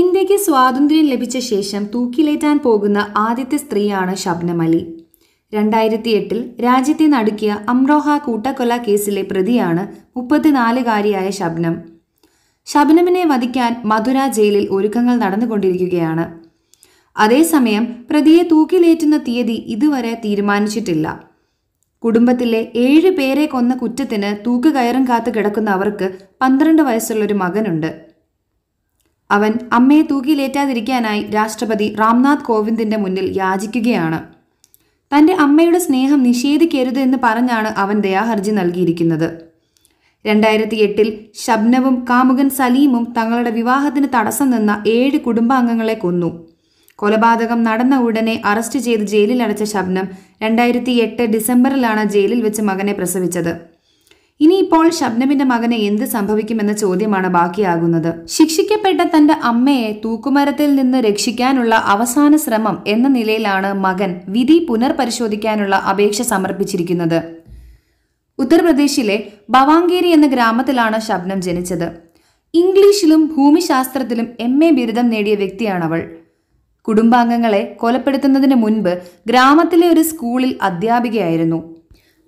ഇന്ത്യയ്ക്ക് സ്വാതന്ത്ര്യം ലഭിച്ച ശേഷം തൂക്കിലേറ്റാൻ പോകുന്ന ആദ്യത്തെ സ്ത്രീയാണ് ഷബ്നം അലി. 2008 രാജ്യത്തെ നടുക്കിയ അംറോഹ കൂട്ടക്കൊല കേസിലെ പ്രതിയാണ് 34-കാരിയായ ഷബ്നം. ഷബ്നമിനെ വധിക്കാൻ മധുര ജയിലിൽ ഒരുക്കങ്ങൾ നടന്നുകൊണ്ടിരിക്കുകയാണ്. അതേസമയം പ്രതിയെ തൂക്കിലേറ്റുന്ന തീയതി ഇതുവരെ തീരുമാനിച്ചിട്ടില്ല. കുടുംബത്തിലെ 7 പേരെ കൊന്ന കുറ്റത്തിന് തൂക്കുകയറും കാത്തു കിടക്കുന്ന അവർക്ക് 12 വയസ്സുള്ളൊരു മകനുണ്ട്. അവൻ അമ്മയെ തൂക്കിലേറ്റാതിരിക്കാനായി രാഷ്ട്രപതി രാംനാഥ് കോവിന്ദിന്റെ മുന്നിൽ യാചിക്കുകയാണ്. തൻ്റെ അമ്മയുടെ സ്നേഹം നിഷേധിക്കരുത് എന്ന് പറഞ്ഞാണ് അവൻ ദയാഹർജി നൽകിയിരിക്കുന്നത്. 2008 ഷബ്നവും കാമുകൻ സലീമും തങ്ങളുടെ വിവാഹത്തിന് തടസ്സം നിന്ന 7 കുടുംബാംഗങ്ങളെ കൊന്നു. കൊലപാതകം നടന്ന ഉടനെ അറസ്റ്റ് ചെയ്ത് ജയിലിലടച്ച ഷബ്നം 2008 ഡിസംബറിലാണ് ജയിലിൽ വെച്ച് മകനെ പ്രസവിച്ചത്. ഇനിയിപ്പോൾ ഷബ്നമിന്റെ മകന് എന്ത് സംഭവിക്കുമെന്ന ചോദ്യമാണ് ബാക്കിയാകുന്നത്. ശിക്ഷിക്കപ്പെട്ട തന്റെ അമ്മയെ തൂക്കുമരത്തിൽ നിന്ന് രക്ഷിക്കാനുള്ള അവസാന ശ്രമം എന്ന നിലയിലാണ് മകൻ വിധി പുനർപരിശോധിക്കാനുള്ള അപേക്ഷ സമർപ്പിച്ചിരിക്കുന്നത്. ഉത്തർപ്രദേശിലെ ഭവാംഗേരി എന്ന ഗ്രാമത്തിലാണ് ഷബ്നം ജനിച്ചത്. ഇംഗ്ലീഷിലും ഭൂമിശാസ്ത്രത്തിലും MA ബിരുദം നേടിയ വ്യക്തിയാണവൾ. കുടുംബാംഗങ്ങളെ കൊലപ്പെടുത്തുന്നതിന് മുൻപ് ഗ്രാമത്തിലെ ഒരു സ്കൂളിൽ അധ്യാപികയായിരുന്നു.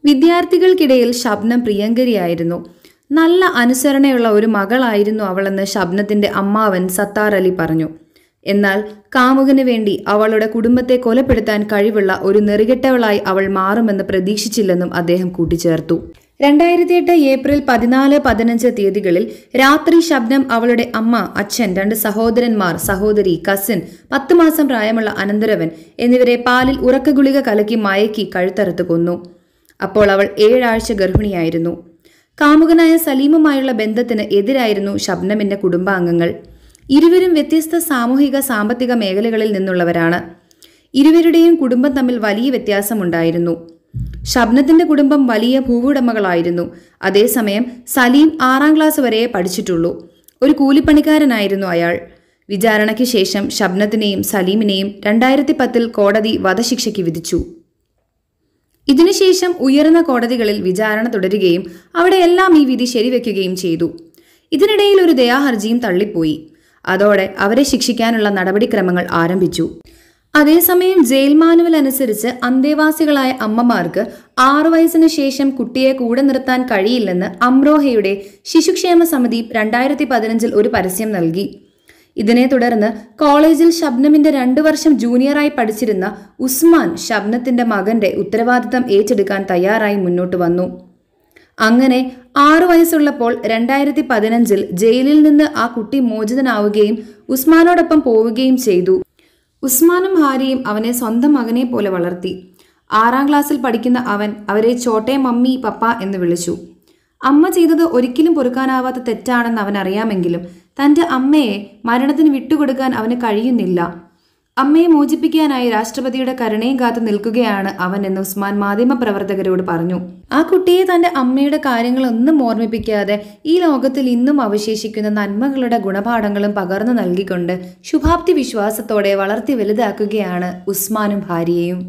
വിദ്യാർത്ഥികൾക്കിടയിൽ ഷബ്നം പ്രിയങ്കരിയായിരുന്നു. നല്ല അനുസരണയുള്ള ഒരു മകളായിരുന്നു അവളെന്ന് ഷബ്നത്തിന്റെ അമ്മാവൻ സത്താർ അലി പറഞ്ഞു. എന്നാൽ കാമുകന് വേണ്ടി അവളുടെ കുടുംബത്തെ കൊലപ്പെടുത്താൻ കഴിവുള്ള ഒരു നെറികെട്ടവളായി അവൾ മാറുമെന്ന് പ്രതീക്ഷിച്ചില്ലെന്നും അദ്ദേഹം കൂട്ടിച്ചേർത്തു. 2008 ഏപ്രിൽ 14, 15 തീയതികളിൽ രാത്രി ഷബ്നം അവളുടെ അമ്മ, അച്ഛൻ, 2 സഹോദരന്മാർ, സഹോദരി, കസിൻ, 10 മാസം പ്രായമുള്ള അനന്തരവൻ എന്നിവരെ പാലിൽ ഉറക്കഗുളിക കലക്കി മയക്കി കഴുത്തറുത്ത് കൊന്നു. അപ്പോൾ അവൾ 7 ആഴ്ച ഗർഭിണിയായിരുന്നു. കാമുകനായ സലീമുമായുള്ള ബന്ധത്തിന് എതിരായിരുന്നു ഷബ്നമിന്റെ കുടുംബാംഗങ്ങൾ. ഇരുവരും വ്യത്യസ്ത സാമൂഹിക സാമ്പത്തിക മേഖലകളിൽ നിന്നുള്ളവരാണ്. ഇരുവരുടെയും കുടുംബം തമ്മിൽ വലിയ വ്യത്യാസമുണ്ടായിരുന്നു. ഷബ്നത്തിന്റെ കുടുംബം വലിയ ഭൂവുടമകളായിരുന്നു. അതേസമയം സലീം 6-ാം ക്ലാസ് വരെ പഠിച്ചിട്ടുള്ളൂ. ഒരു കൂലിപ്പണിക്കാരനായിരുന്നു അയാൾ. വിചാരണയ്ക്ക് ശേഷം ഷബ്നത്തിനെയും സലീമിനെയും 2010 കോടതി വധശിക്ഷയ്ക്ക് വിധിച്ചു. ഇതിനുശേഷം ഉയർന്ന കോടതികളിൽ വിചാരണ തുടരുകയും അവിടെയെല്ലാം ഈ വിധി ശരിവെക്കുകയും ചെയ്തു. ഇതിനിടയിൽ ഒരു ദയാഹർജിയും തള്ളിപ്പോയി. അതോടെ അവരെ ശിക്ഷിക്കാനുള്ള നടപടിക്രമങ്ങൾ ആരംഭിച്ചു. അതേസമയം ജയിൽ മാനുവൽ അനുസരിച്ച് അന്തേവാസികളായ അമ്മമാർക്ക് 6 വയസ്സിന് ശേഷം കുട്ടിയെ കൂടെ നിർത്താൻ കഴിയില്ലെന്ന് അംറോഹയുടെ ശിശുക്ഷേമ സമിതി 2015 ഒരു പരസ്യം നൽകി. ഇതിനെ തുടർന്ന് കോളേജിൽ ഷബ്നമിന്റെ 2 വർഷം ജൂനിയറായി പഠിച്ചിരുന്ന ഉസ്മാൻ ഷബ്നത്തിന്റെ മകന്റെ ഉത്തരവാദിത്തം ഏറ്റെടുക്കാൻ തയ്യാറായി മുന്നോട്ട് വന്നു. അങ്ങനെ 6 വയസ്സുള്ളപ്പോൾ 2015 ജയിലിൽ നിന്ന് ആ കുട്ടി മോചിതനാവുകയും ഉസ്മാനോടൊപ്പം പോവുകയും ചെയ്തു. ഉസ്മാനും ഭാര്യയും അവനെ സ്വന്തം മകനെ പോലെ വളർത്തി. 6-ാം ക്ലാസ്സിൽ പഠിക്കുന്ന അവൻ അവരെ ചോട്ടെ മമ്മി, പപ്പ എന്ന് വിളിച്ചു. അമ്മ ചെയ്തത് ഒരിക്കലും പൊറുക്കാനാവാത്ത തെറ്റാണെന്ന് അവൻ അറിയാമെങ്കിലും തന്റെ അമ്മയെ മരണത്തിന് വിട്ടുകൊടുക്കാൻ അവന് കഴിയുന്നില്ല. അമ്മയെ മോചിപ്പിക്കാനായി രാഷ്ട്രപതിയുടെ കരുണയും കാത്തു നിൽക്കുകയാണ് അവൻ എന്ന് ഉസ്മാൻ മാധ്യമപ്രവർത്തകരോട് പറഞ്ഞു. ആ കുട്ടിയെ തന്റെ അമ്മയുടെ കാര്യങ്ങളൊന്നും ഓർമ്മിപ്പിക്കാതെ ഈ ലോകത്തിൽ ഇന്നും അവശേഷിക്കുന്ന നന്മകളുടെ ഗുണപാഠങ്ങളും പകർന്നു നൽകിക്കൊണ്ട് ശുഭാപ്തി വിശ്വാസത്തോടെ വളർത്തി വലുതാക്കുകയാണ് ഉസ്മാനും ഭാര്യയും.